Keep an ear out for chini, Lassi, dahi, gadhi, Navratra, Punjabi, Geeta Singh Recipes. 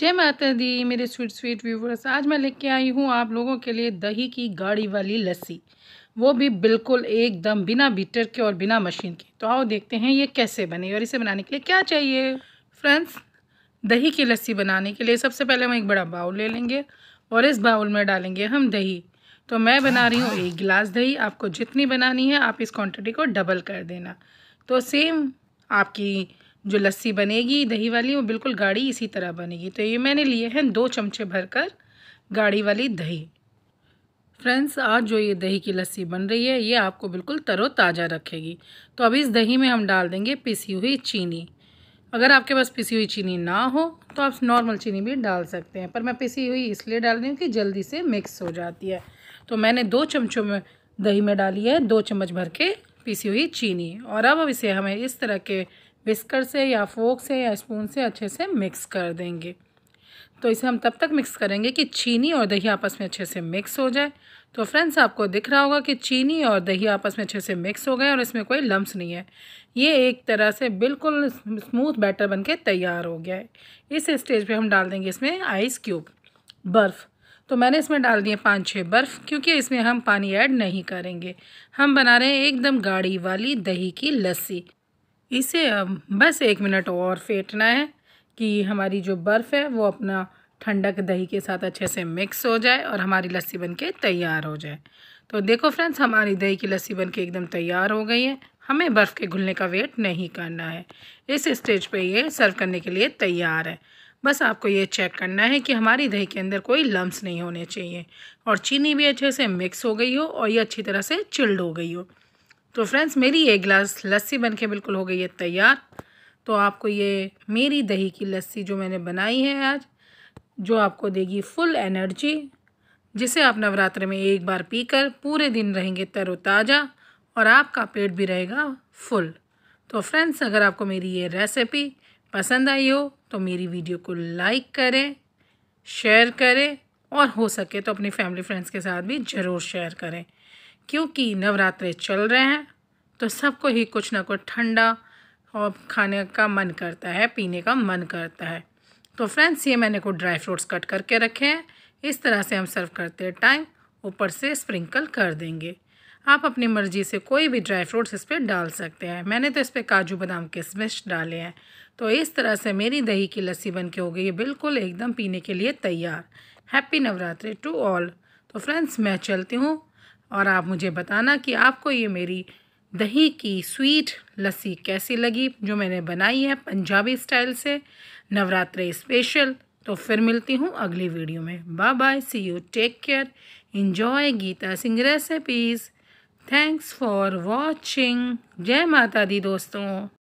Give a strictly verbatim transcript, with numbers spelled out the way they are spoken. जय माता दी मेरे स्वीट स्वीट व्यूवर्स। आज मैं लेके आई हूँ आप लोगों के लिए दही की गाढ़ी वाली लस्सी, वो भी बिल्कुल एकदम बिना बीटर के और बिना मशीन के। तो आओ देखते हैं ये कैसे बने और इसे बनाने के लिए क्या चाहिए। फ्रेंड्स, दही की लस्सी बनाने के लिए सबसे पहले हम एक बड़ा बाउल ले लेंगे और इस बाउल में डालेंगे हम दही। तो मैं बना रही हूँ एक गिलास दही, आपको जितनी बनानी है आप इस क्वांटिटी को डबल कर देना। तो सेम आपकी जो लस्सी बनेगी दही वाली वो बिल्कुल गाढ़ी इसी तरह बनेगी। तो ये मैंने लिए हैं दो चमचे भरकर गाढ़ी वाली दही। फ्रेंड्स, आज जो ये दही की लस्सी बन रही है ये आपको बिल्कुल तरोताज़ा रखेगी। तो अब इस दही में हम डाल देंगे पिसी हुई चीनी। अगर आपके पास पिसी हुई चीनी ना हो तो आप नॉर्मल चीनी भी डाल सकते हैं, पर मैं पिसी हुई इसलिए डाल रही हूँ कि जल्दी से मिक्स हो जाती है। तो मैंने दो चमचों में दही में डाली है दो चम्मच भर के पिसी हुई चीनी। और अब इसे हमें इस तरह के विस्कर से या फोक से या स्पून से अच्छे से मिक्स कर देंगे। तो इसे हम तब तक मिक्स करेंगे कि चीनी और दही आपस में अच्छे से मिक्स हो जाए। तो फ्रेंड्स, आपको दिख रहा होगा कि चीनी और दही आपस में अच्छे से मिक्स हो गए और इसमें कोई लम्स नहीं है। ये एक तरह से बिल्कुल स्मूथ बैटर बनके तैयार हो गया है। इस स्टेज पे हम डाल देंगे इसमें आइस क्यूब, बर्फ़। तो मैंने इसमें डाल दिए पाँच छः बर्फ़, क्योंकि इसमें हम पानी ऐड नहीं करेंगे। हम बना रहे हैं एकदम गाढ़ी वाली दही की लस्सी। इसे अब बस एक मिनट और फेंटना है कि हमारी जो बर्फ़ है वो अपना ठंडक दही के साथ अच्छे से मिक्स हो जाए और हमारी लस्सी बनके तैयार हो जाए। तो देखो फ्रेंड्स, हमारी दही की लस्सी बनके एकदम तैयार हो गई है। हमें बर्फ़ के घुलने का वेट नहीं करना है। इस स्टेज पे ये सर्व करने के लिए तैयार है। बस आपको ये चेक करना है कि हमारी दही के अंदर कोई लम्स नहीं होने चाहिए और चीनी भी अच्छे से मिक्स हो गई हो और ये अच्छी तरह से चिल्ड हो गई हो। तो फ्रेंड्स, मेरी एक गिलास लस्सी बनके बिल्कुल हो गई है तैयार। तो आपको ये मेरी दही की लस्सी जो मैंने बनाई है आज, जो आपको देगी फुल एनर्जी, जिसे आप नवरात्र में एक बार पीकर पूरे दिन रहेंगे तरोताज़ा और आपका पेट भी रहेगा फुल। तो फ्रेंड्स, अगर आपको मेरी ये रेसिपी पसंद आई हो तो मेरी वीडियो को लाइक करें, शेयर करें और हो सके तो अपनी फैमिली फ्रेंड्स के साथ भी ज़रूर शेयर करें, क्योंकि नवरात्रे चल रहे हैं तो सबको ही कुछ ना कुछ ठंडा और खाने का मन करता है, पीने का मन करता है। तो फ्रेंड्स, ये मैंने कुछ ड्राई फ्रूट्स कट करके रखे हैं। इस तरह से हम सर्व करते टाइम ऊपर से स्प्रिंकल कर देंगे। आप अपनी मर्ज़ी से कोई भी ड्राई फ्रूट्स इस पर डाल सकते हैं। मैंने तो इस पर काजू बादाम किशमिश डाले हैं। तो इस तरह से मेरी दही की लस्सी बन के हो गई है बिल्कुल एकदम पीने के लिए तैयार। Happy Navratri to all. तो फ्रेंड्स, मैं चलती हूँ और आप मुझे बताना कि आपको ये मेरी दही की स्वीट लस्सी कैसी लगी जो मैंने बनाई है पंजाबी स्टाइल से नवरात्रि स्पेशल। तो फिर मिलती हूँ अगली वीडियो में। Bye bye, see you, take care, enjoy Geeta Singh recipes. Thanks for watching. जय माता दी दोस्तों।